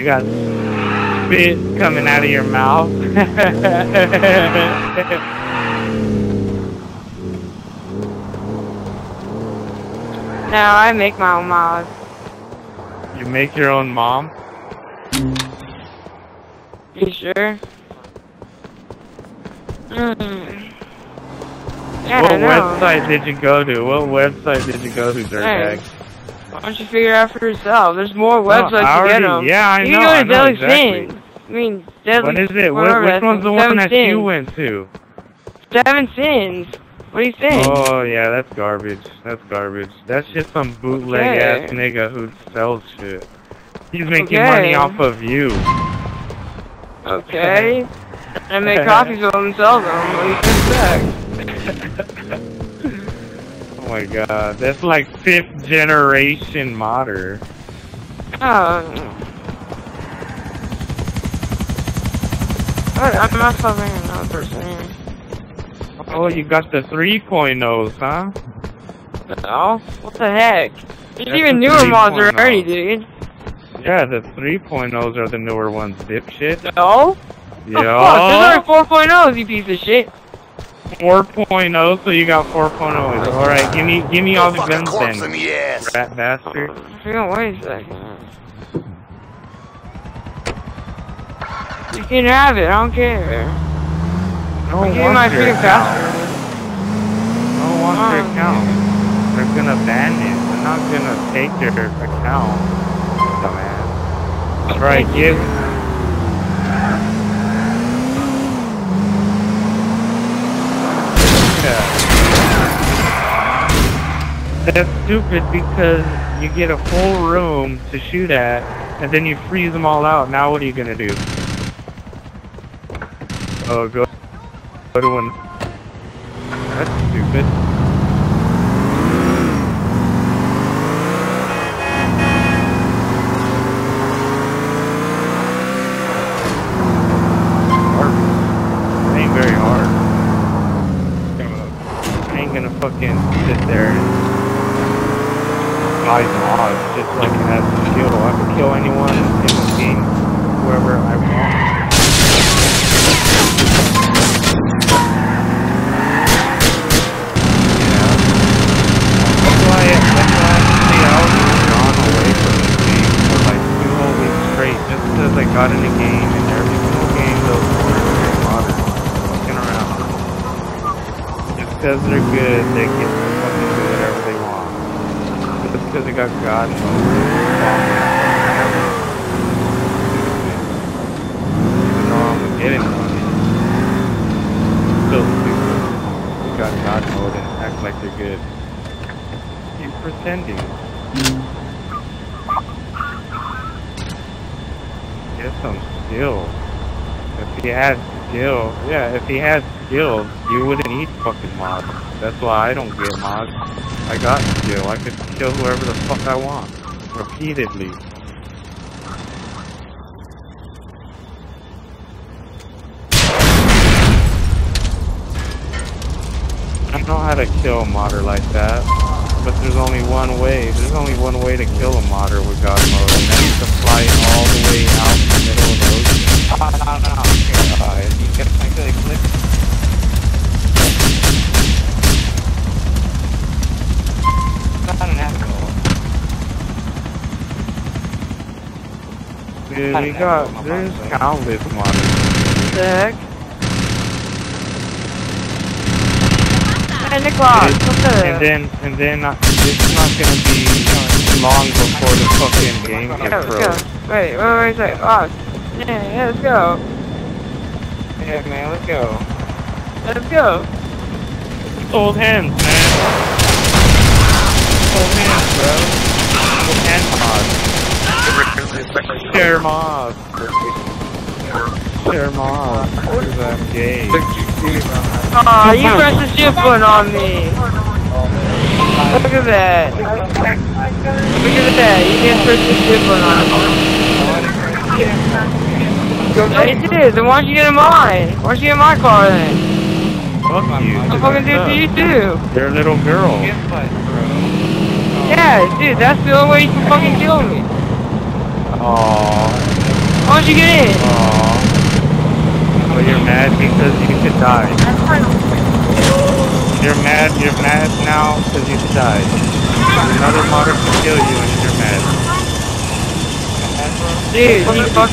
You got spit coming out of your mouth. No, I make my own mom. You make your own mom? You sure? Mm. Yeah, what website did you go to? What website did you go to, dirtbag? Hey. Why don't you figure it out for yourself? There's more websites to get them. Yeah, I know. You can go to Deadly Sins. I mean, Deadly Sins. What is it? Which one's the one that you went to? Seven Sins. What do you think? Oh, yeah, that's garbage. That's garbage. That's just some bootleg-ass nigga who sells shit. He's making money off of you. Okay. And make copies of them and sell them. What do you expect? Oh my god, that's like 5th generation modder. I'm not fucking another person here. Oh, you got the 3.0s, huh? No, what the heck? There's even newer mods already, dude. Yeah, the 3.0s are the newer ones, dipshit. No? Yeah. Oh, fuck, there's already 4.0s, you piece of shit. 4.0, so you got 4.0. Alright, give me all the guns then, rat bastard. Wait a second. You can have it, I don't care. No one wants your account. No one wants your account. They're gonna ban it. They're not gonna take your account. Dumbass. Alright, that's stupid because you get a full room to shoot at, and then you freeze them all out. Now what are you gonna do? Oh, go to one. That's stupid. Hard. It ain't very hard. I ain't gonna fucking sit there and mods, just like it has to kill. I can kill anyone in the game, whoever I want. Yeah. That's why I was drawn away from this game for like 2 whole weeks straight, just because I got in the game and every single game those boys are very modern, fucking around. Just because they're good, they get to fucking do whatever they want. Because I got God mode. Even though I'm getting money, still stupid. You got God mode and act like they're good. Keep pretending. Get some skill. If he had skill, you wouldn't need fucking mods. That's why I don't get mods. I got skill. I could kill whoever the fuck I want. Repeatedly. I don't know how to kill a modder like that. But there's only one way. There's only one way to kill a modder with God mode. And that's to fly all the way out in the middle of the ocean. You can't actually click. Dude, we got, there's countless modders. What the heck? 10 o'clock, what the heck? And then, it's not gonna be long before the fucking game gets froze. Wait, oh, yeah, let's go. Yeah, man, let's go. Let's go. Old hands, man. Old hands, bro. Old hand mod. Share mod. Share mod. Because I'm gay. Aw, you pressed the shift button on me. Look at that. You can't press the shift button on me. It is, then why don't you get in mine? Why don't you get in my car then? Fuck you. I'm fucking doing to you too. You're a little girl. Yeah, dude, that's the only way you can fucking kill me. Aww. How'd you get in? Aww. Well, you're mad because you could die. You're mad now because you could die. Another mother could kill you and you're mad. Dude,